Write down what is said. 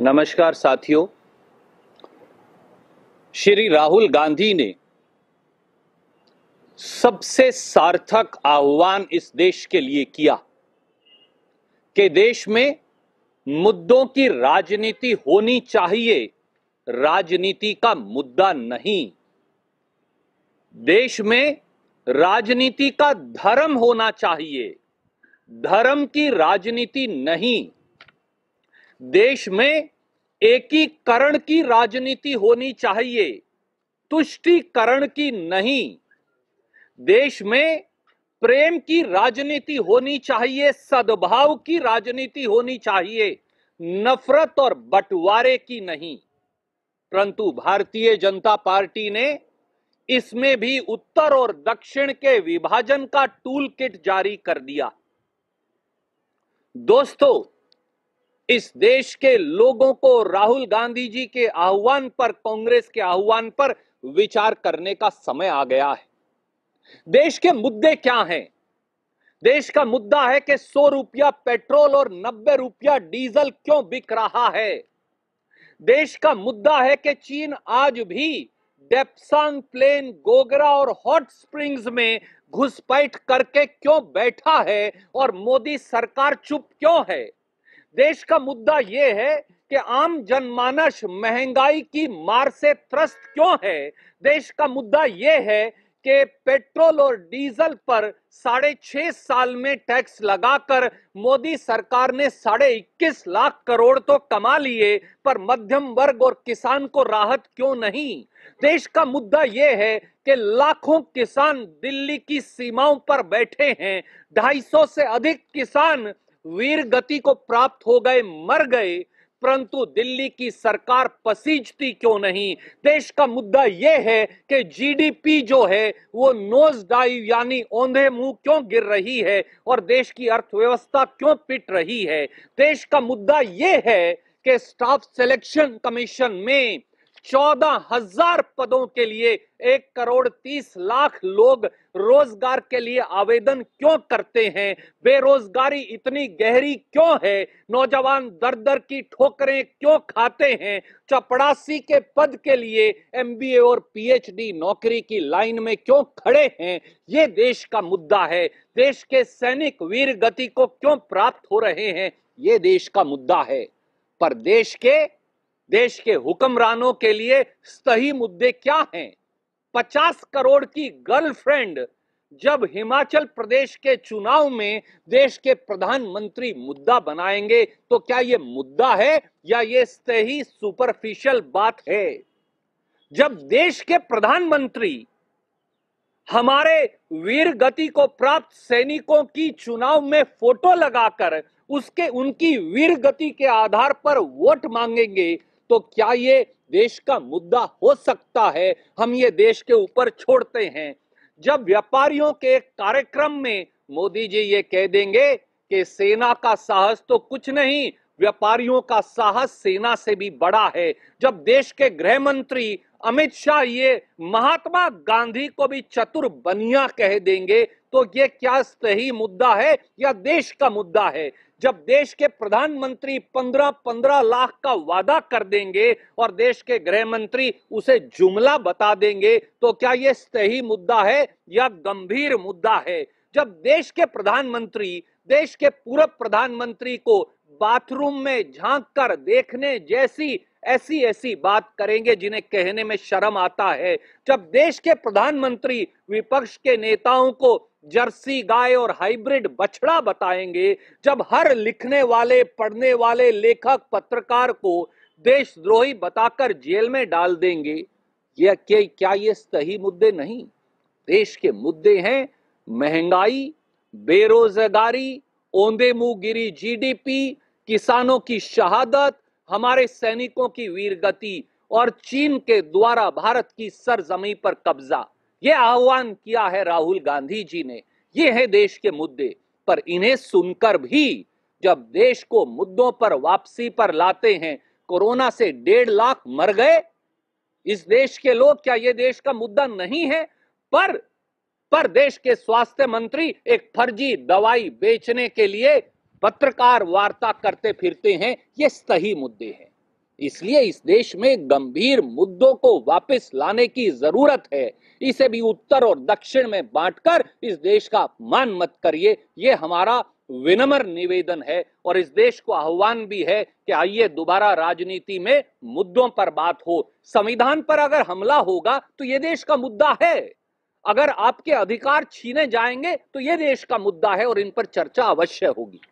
नमस्कार साथियों, श्री राहुल गांधी ने सबसे सार्थक आह्वान इस देश के लिए किया कि देश में मुद्दों की राजनीति होनी चाहिए, राजनीति का मुद्दा नहीं। देश में राजनीति का धर्म होना चाहिए, धर्म की राजनीति नहीं। देश में एकीकरण की राजनीति होनी चाहिए, तुष्टीकरण की नहीं। देश में प्रेम की राजनीति होनी चाहिए, सद्भाव की राजनीति होनी चाहिए, नफरत और बंटवारे की नहीं। परंतु भारतीय जनता पार्टी ने इसमें भी उत्तर और दक्षिण के विभाजन का टूल किट जारी कर दिया। दोस्तों, इस देश के लोगों को राहुल गांधी जी के आह्वान पर, कांग्रेस के आह्वान पर विचार करने का समय आ गया है। देश के मुद्दे क्या हैं? देश का मुद्दा है कि 100 रुपया पेट्रोल और 90 रुपया डीजल क्यों बिक रहा है। देश का मुद्दा है कि चीन आज भी डेपसांग प्लेन, गोगरा और हॉट स्प्रिंग्स में घुसपैठ करके क्यों बैठा है और मोदी सरकार चुप क्यों है। देश का मुद्दा यह है कि आम जनमानस महंगाई की मार से त्रस्त क्यों है। देश का मुद्दा यह है कि पेट्रोल और डीजल पर 6.5 साल में टैक्स लगाकर मोदी सरकार ने 21.5 लाख करोड़ तो कमा लिए, पर मध्यम वर्ग और किसान को राहत क्यों नहीं। देश का मुद्दा यह है कि लाखों किसान दिल्ली की सीमाओं पर बैठे हैं, 250 से अधिक किसान वीर गति को प्राप्त हो गए, मर गए, परंतु दिल्ली की सरकार पसीजती क्यों नहीं। देश का मुद्दा यह है कि जीडीपी जो है वो नोज डाइव यानी औंधे मुंह क्यों गिर रही है और देश की अर्थव्यवस्था क्यों पिट रही है। देश का मुद्दा यह है कि स्टाफ सिलेक्शन कमीशन में 14,000 पदों के लिए 1.30 करोड़ लोग रोजगार के लिए आवेदन क्यों करते हैं। बेरोजगारी इतनी गहरी क्यों है, नौजवान दर-दर की ठोकरें क्यों खाते हैं। चपड़ासी के पद के लिए MBA और PhD नौकरी की लाइन में क्यों खड़े हैं। ये देश का मुद्दा है। देश के सैनिक वीर गति को क्यों प्राप्त हो रहे हैं, ये देश का मुद्दा है। पर देश के हुक्मरानों के लिए सही मुद्दे क्या हैं। 50 करोड़ की गर्लफ्रेंड जब हिमाचल प्रदेश के चुनाव में देश के प्रधानमंत्री मुद्दा बनाएंगे तो क्या ये मुद्दा है या ये सही सुपरफिशियल बात है। जब देश के प्रधानमंत्री हमारे वीर गति को प्राप्त सैनिकों की चुनाव में फोटो लगाकर उनकी वीर गति के आधार पर वोट मांगेंगे तो क्या ये देश का मुद्दा हो सकता है। हम ये देश के ऊपर छोड़ते हैं। जब व्यापारियों के कार्यक्रम में मोदी जी ये कह देंगे कि सेना का साहस तो कुछ नहीं, व्यापारियों का साहस सेना से भी बड़ा है। जब देश के गृह मंत्री अमित शाह ये महात्मा गांधी को भी चतुर बनिया कह देंगे तो ये क्या सही मुद्दा है या देश का मुद्दा है। जब देश के प्रधानमंत्री 15-15 लाख का वादा कर देंगे और देश के गृह मंत्री उसे जुमला बता देंगे तो क्या ये सही मुद्दा है या गंभीर मुद्दा है। जब देश के प्रधानमंत्री देश के पूर्व प्रधानमंत्री को बाथरूम में झांक कर देखने जैसी ऐसी बात करेंगे जिन्हें कहने में शर्म आता है। जब देश के प्रधानमंत्री विपक्ष के नेताओं को जर्सी गाय और हाइब्रिड बछड़ा बताएंगे। जब हर लिखने वाले, पढ़ने वाले, लेखक, पत्रकार को देशद्रोही बताकर जेल में डाल देंगे, यह क्या ये सही मुद्दे नहीं। देश के मुद्दे हैं महंगाई, बेरोजगारी, औंधे मुंह गिरी GDP, किसानों की शहादत, हमारे सैनिकों की वीरगति और चीन के द्वारा भारत की सरजमी पर कब्जा। ये आह्वान किया है राहुल गांधी जी ने। ये है देश के मुद्दे। पर इन्हें सुनकर भी जब देश को मुद्दों पर वापसी पर लाते हैं, कोरोना से 1.5 लाख मर गए इस देश के लोग, क्या ये देश का मुद्दा नहीं है। पर देश के स्वास्थ्य मंत्री एक फर्जी दवाई बेचने के लिए पत्रकार वार्ता करते फिरते हैं। ये सही मुद्दे हैं। इसलिए इस देश में गंभीर मुद्दों को वापस लाने की जरूरत है। इसे भी उत्तर और दक्षिण में बांटकर इस देश का अपमान मत करिए, ये हमारा विनम्र निवेदन है। और इस देश को आह्वान भी है कि आइए दोबारा राजनीति में मुद्दों पर बात हो। संविधान पर अगर हमला होगा तो ये देश का मुद्दा है, अगर आपके अधिकार छीने जाएंगे तो ये देश का मुद्दा है और इन पर चर्चा अवश्य होगी।